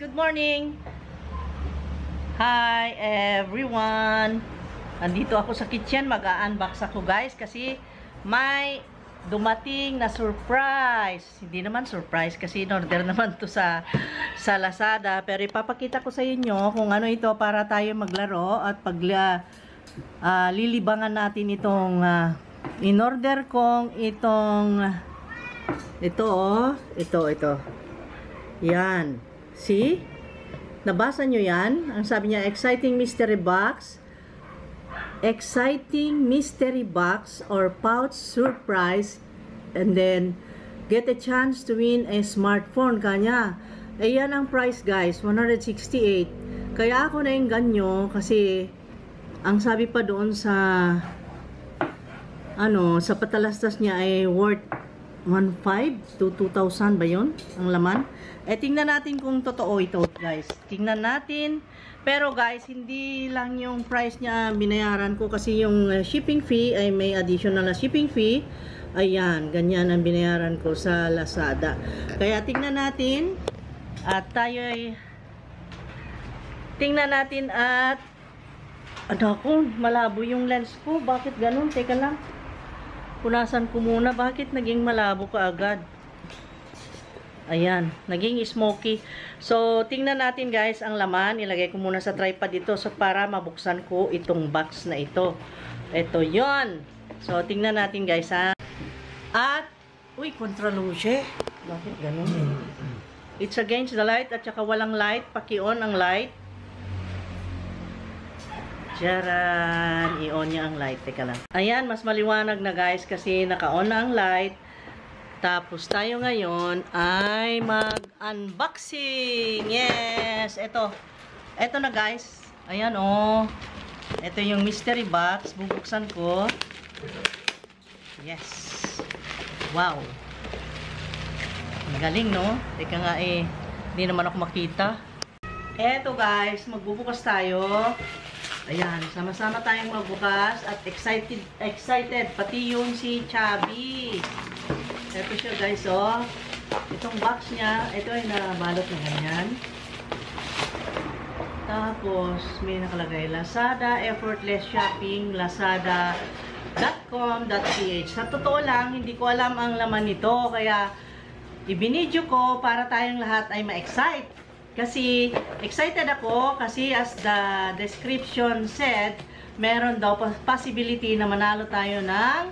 Good morning! Hi everyone! Andito ako sa kitchen, mag-unbox ako guys kasi may dumating na surprise. Hindi naman surprise kasi in-order naman to sa Lazada, pero ipapakita ko sa inyo kung ano ito para tayo maglaro at paglilibangan natin itong in-order kong itong ito. Yan. See? Nabasa nyo yan? Ang sabi niya, exciting mystery box. Exciting mystery box or pouch surprise. And then, get a chance to win a smartphone. Kanya. Ayan ang price guys, 168. Kaya ako nainganyo kasi ang sabi pa doon sa patalastas niya ay worth 1,500 to 2,000 ba yun? Ang laman. Eh, tingnan natin kung totoo ito, guys. Tingnan natin. Pero, guys, hindi lang yung price niya binayaran ko kasi yung shipping fee ay may additional na shipping fee. Ayan, ganyan ang binayaran ko sa Lazada. Kaya, tingnan natin at tayo ay tingnan natin at ano ako, malabo yung lens ko. Bakit ganun? Teka lang. Punasan ko muna. Bakit naging malabo ka agad? Ayan. Naging smoky. So, tingnan natin guys ang laman. Ilagay ko muna sa tripod dito para mabuksan ko itong box na ito. Ito yon. So, tingnan natin guys ha. At, uy, kontraluce. Bakit ganun eh? It's against the light at saka walang light. Paki-on ang light. Jaran, i-on niya ang light. Teka lang. Ayan, mas maliwanag na guys kasi naka-on na ang light. Tapos tayo ngayon ay mag-unboxing. Yes! Ito. Ito na guys. Ayan oh. Ito yung mystery box. Bubuksan ko. Yes. Wow. Magaling no? Teka nga eh. Hindi naman ako makita. Eto guys. Magbubukas tayo. Ayan, sama-sama tayong magbukas at excited, pati yung si Chubby. Ito siya guys, oh. Itong box niya, ito ay nabalot na ganyan. Tapos, may nakalagay Lazada, effortless shopping, lazada.com.ph. Sa totoo lang, hindi ko alam ang laman nito, kaya ibinidyo ko para tayong lahat ay ma-excite. Kasi excited ako kasi as the description said, meron daw possibility na manalo tayo ng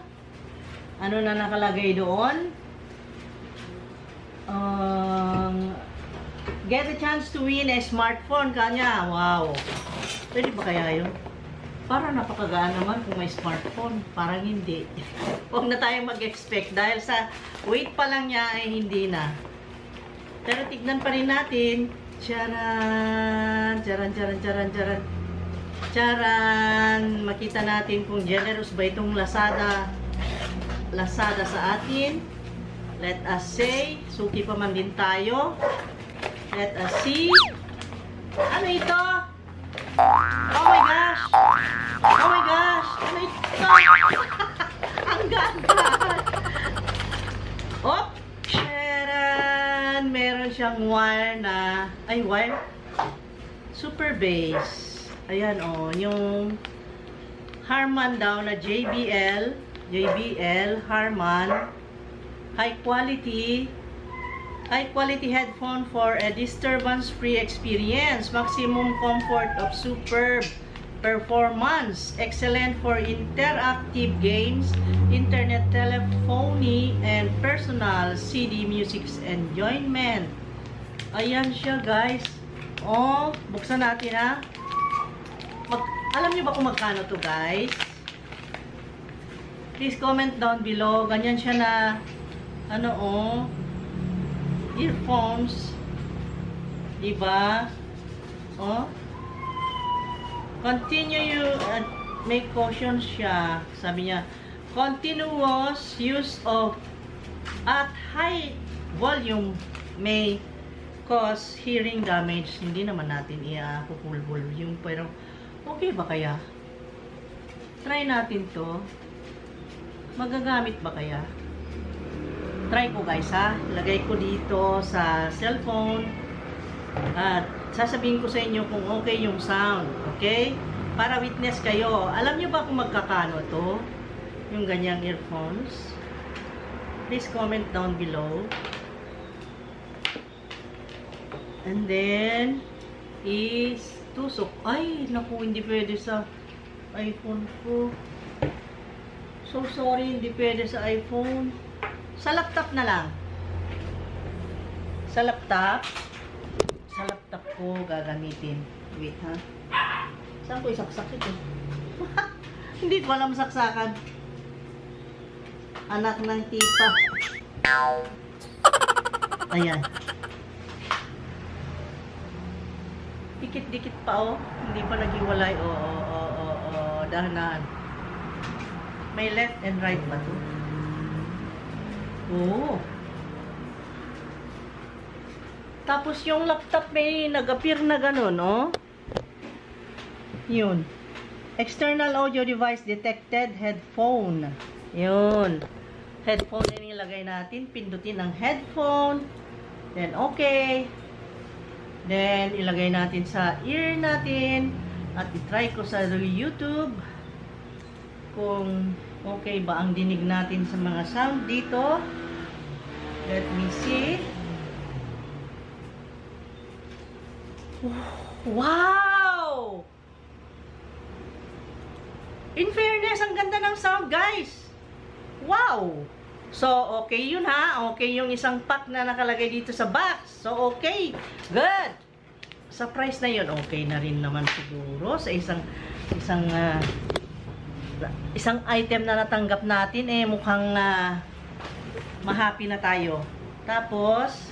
ano na nakalagay doon. Get a chance to win a smartphone kanya. Wow. Pwede ba kaya yun? Parang napakagaan naman kung may smartphone. Parang hindi. Huwag na tayong mag-expect dahil sa weight pa lang niya ay hindi na. Pero tignan pa rin natin. Charan, charan, charan, charan, charan. Charan, makita natin kung generous ba itong Lazada sa atin. Let us say, suki pa man din tayo. Let us see. Ano ito? Oh my gosh! Oh my gosh! Ano ito? Ang ganda! Op! Charan! Meron siyang wire na... Ay, wire? Super base. Ayan, oh. Yung Harman daw na JBL, Harman. High quality headphone for a disturbance-free experience. Maximum comfort of superb performance. Excellent for interactive games, internet telephony, and personal CD music enjoyment. Ayan siya guys. Oh, buksan natin ha. Alam niyo ba kung magkano to guys? Please comment down below. Ganyan siya na ano oh, earphones. Diba? Oh. Continue may caution siya. Sabi niya, continuous use of at high volume may cause hearing damage. Hindi naman natin i-kukulbol yung pero okay ba kaya? Try natin to. Magagamit ba kaya? Try ko guys ha. Ilagay ko dito sa cellphone. At sasabihin ko sa inyo kung okay yung sound. Okay? Para witness kayo. Alam nyo ba kung magkakano to? Yung ganyang earphones? Please comment down below. And then is tusok. Ay, naku, hindi pwede sa iPhone ko. So sorry, hindi pwede sa iPhone. Sa laptop na lang. Sa laptop. Sa laptop ko gagamitin. Wait, ha? Saan ko isaksak ito? Hindi ko alam saksakan. Anak ng tipa. Ayan. Dikit-dikit pa, oh. Hindi pa naghiwalay. Oo. Dahan-dahan. May left and right ba to? Oo. Tapos yung laptop may nag-appear na ganun, oh. Yun. External audio device detected headphone. Yun. Headphone na nilagay natin. Pindutin ang headphone. Then, okay. Then, ilagay natin sa ear natin. At itry ko sa YouTube kung okay ba ang dinig natin sa mga sound dito. Let me see. Wow! In fairness, ang ganda ng sound, guys. Wow! So, okay yun, ha? Okay yung isang pack na nakalagay dito sa box. So, okay. Good! Sa price na yun, okay na rin naman siguro. Sa isang item na natanggap natin, eh, mukhang ma-happy na tayo. Tapos,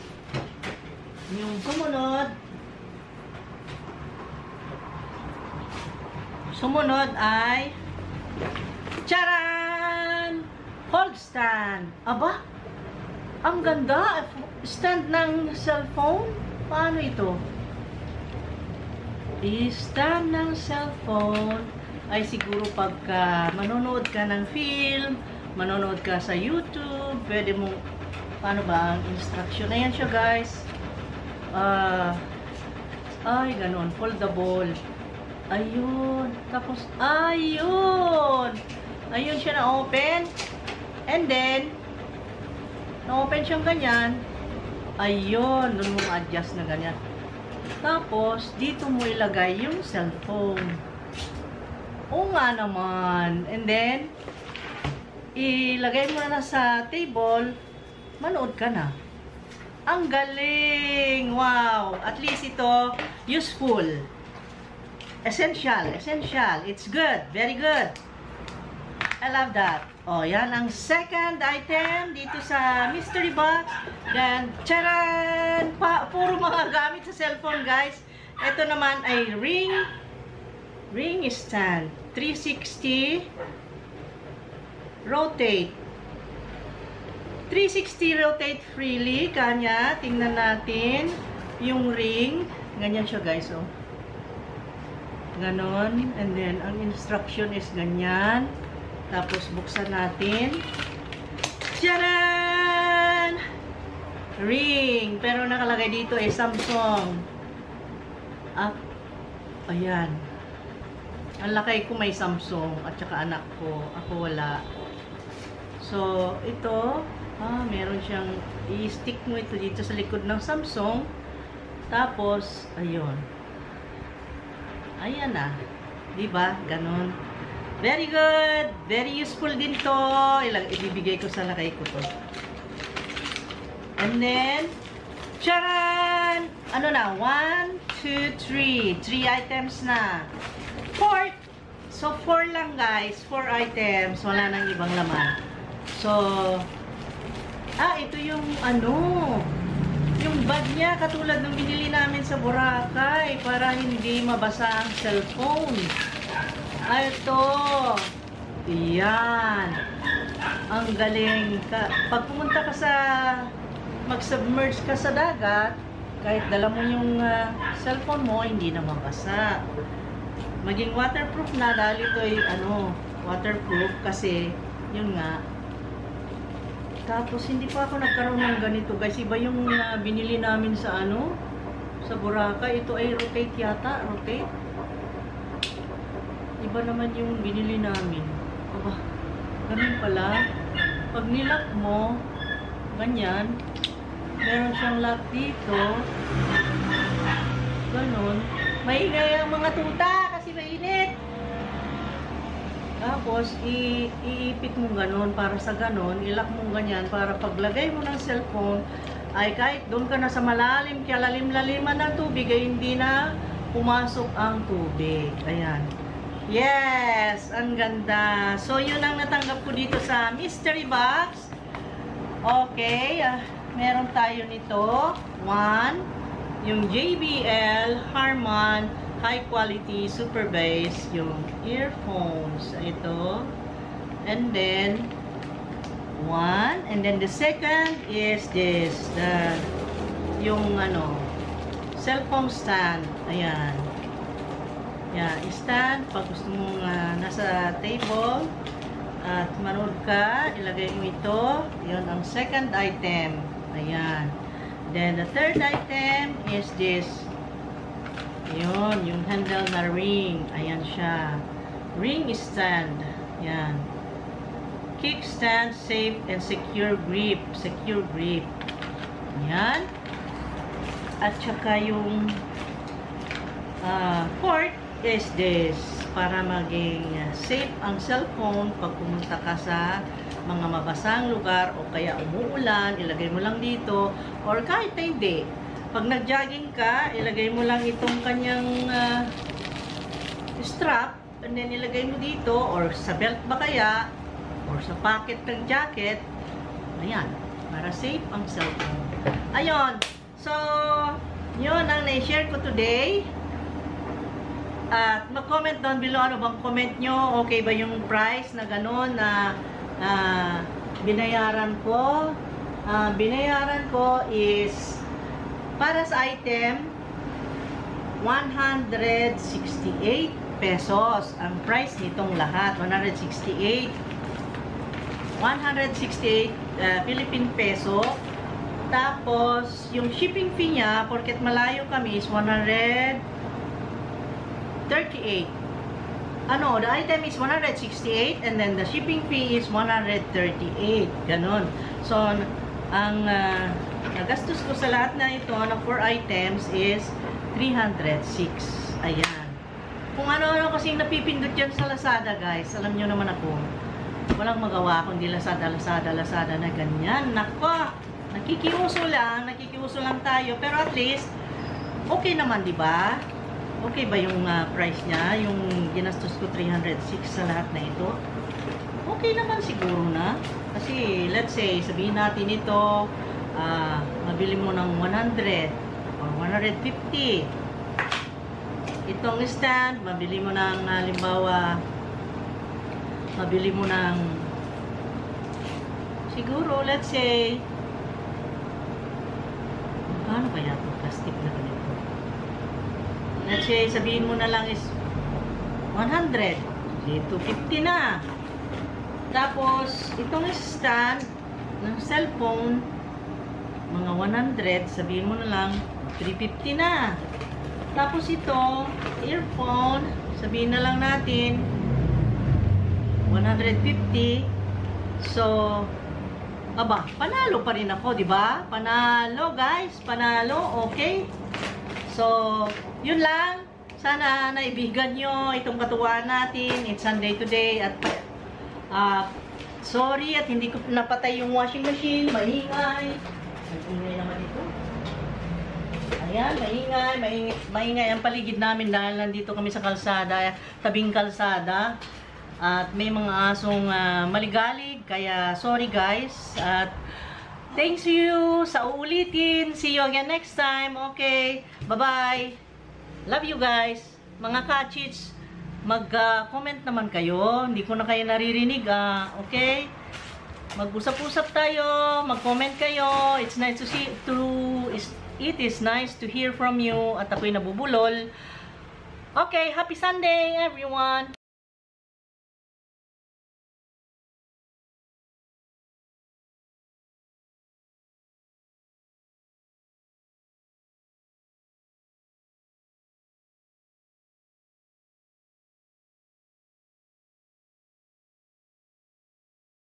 yung Sumunod ay charan! Hold stand. Aba, ang ganda. Stand ng cellphone? Paano ito? I-stand ng cellphone ay siguro pagka manonood ka ng film, manonood ka sa YouTube, pwede mong, paano ba ang instruction? Ayan siya, guys. Ay, ganun. Foldable. Ayun. Tapos, ayun. Ayun siya na-open. And then, na-open siyang ganyan. Ayun. Doon mo adjust na ganyan. Tapos, dito mo ilagay yung cellphone. Oo nga naman. And then, ilagay mo na sa table. Manood ka na. Ang galing! Wow! At least ito, useful. Essential, essential. It's good. Very good. I love that. Oh, yan ang second item dito sa mystery box. Then, charan! Puro mga gamit sa cellphone, guys. Ito naman ay ring stand. 360 rotate. 360 rotate freely. Kanya, tingnan natin yung ring. Ganyan siya, guys, oh. Ganon. And then, ang instruction is ganyan. Tapos, buksan natin. Tcharan! Ring. Pero nakalagay dito ay Samsung. Up. Ayan. Ang laki ko may Samsung at saka anak ko. Ako wala. So, ito. Meron siyang i-stick mo ito dito sa likod ng Samsung. Tapos, ayun. Ayan na. Diba? Ganon. Very good. Very useful din to. Ibibigay ko sa lakay ko to. And then, charan! Ano na? 1, 2, 3. 3 items na. 4. So, 4 lang, guys. 4 items. Wala nang ibang laman. So, ito yung ano, yung bag niya, katulad ng binili namin sa Boracay para hindi mabasa ang cellphone. Ito. Iyan. Ang galing. Pag pumunta ka sa, mag-submerge ka sa dagat, kahit dala mo yung cellphone mo, hindi na mabasa. Maging waterproof na dahil ito ay ano, waterproof kasi yun nga. Tapos, hindi pa ako nagkaroon ng ganito, guys. Iba yung binili namin sa ano, sa Boracay. Ito ay rotate yata, rotate. Iba naman yung binili namin. Aba, ganun pala. Pag nilak mo, ganyan, meron siyang lock dito. Ganun. Maingay ang mga tuta kasi mainit. Tapos, iipit mo ganun para sa ganun. Ilak mo ganyan para paglagay mo ng cellphone, ay kahit doon ka na sa malalim, kaya lalim-laliman ng tubig, ay hindi na pumasok ang tubig. Ayan. Yes! Ang ganda. So, yun ang natanggap ko dito sa mystery box. Okay. Meron tayo nito. One, yung JBL Harman High Quality Super Bass, yung earphones. Ito. And then, one, and then the second is this, yung ano, cellphone stand. Ayan. Ayan, stand, pag gusto mong nasa table at manood ka, ilagay mo ito. Yun ang second item. Ayan. Then the third item is this. Yun, yung handle na ring. Ayan siya. Ring stand. Ayan. Kickstand, safe and secure grip. Secure grip. Ayan. At saka yung fourth is this. Para maging safe ang cellphone pag pumunta ka sa mga mabasang lugar o kaya umuulan, ilagay mo lang dito. Or kahit na hindi. Pag nag-jogging ka, ilagay mo lang itong kanyang strap. And then ilagay mo dito. Or sa belt ba kaya? Or sa pocket ng jacket. Ayan. Para safe ang cellphone. Ayon. So, yun ang na-share ko today. At mag-comment down below. Ano bang comment nyo? Okay ba yung price na gano'n na binayaran ko? Binayaran ko is para sa item 168 pesos. Ang price nitong lahat. 168 Philippine peso. Tapos, yung shipping fee niya, porket malayo kami, is 138. Ano, the item is 168 and then the shipping fee is 138. Ganon. So, ang nagastos ko sa lahat na ito, na 4 items, is 306. Ayan. Kung ano-ano kasing napipindot dyan sa Lazada, guys, alam nyo naman ako. Walang magawa kundi Lazada na ganyan. Nako, nakikiuso lang tayo. Pero at least, okay naman, di ba? Okay ba yung price niya? Yung ginastos ko 306 sa lahat na ito? Okay naman siguro na. Kasi, let's say, sabihin natin ito, mabili mo ng 100 or 150. Itong stand, mabili mo ng, halimbawa, mabili mo ng siguro, let's say, ano kaya itong plastic na ganito? Let's say, sabihin mo na lang is 100. 250 na. Tapos, itong stand ng cellphone, mga 100, sabihin mo na lang 350 na. Tapos ito, earphone, sabihin na lang natin 150. So, aba, panalo pa rin ako, 'di ba? Panalo, guys, panalo. Okay? So, 'yun lang. Sana naibigan nyo itong katuwaan natin. It's Sunday today at sorry at hindi ko napatay yung washing machine. Maingay. Maingay naman ito. Ayan, maingay ang paligid namin dahil nandito kami sa kalsada, tabing kalsada. At may mga asong maligalig. Kaya sorry guys. At thanks you sa uulitin. See you again next time. Okay. Bye-bye. Love you guys. Mga kachits, mag-comment naman kayo. Hindi ko na kayo naririnig. Okay. Mag-usap-usap tayo. Mag-comment kayo. It's nice to see. It is nice to hear from you. At ako'y nabubulol. Okay. Happy Sunday everyone.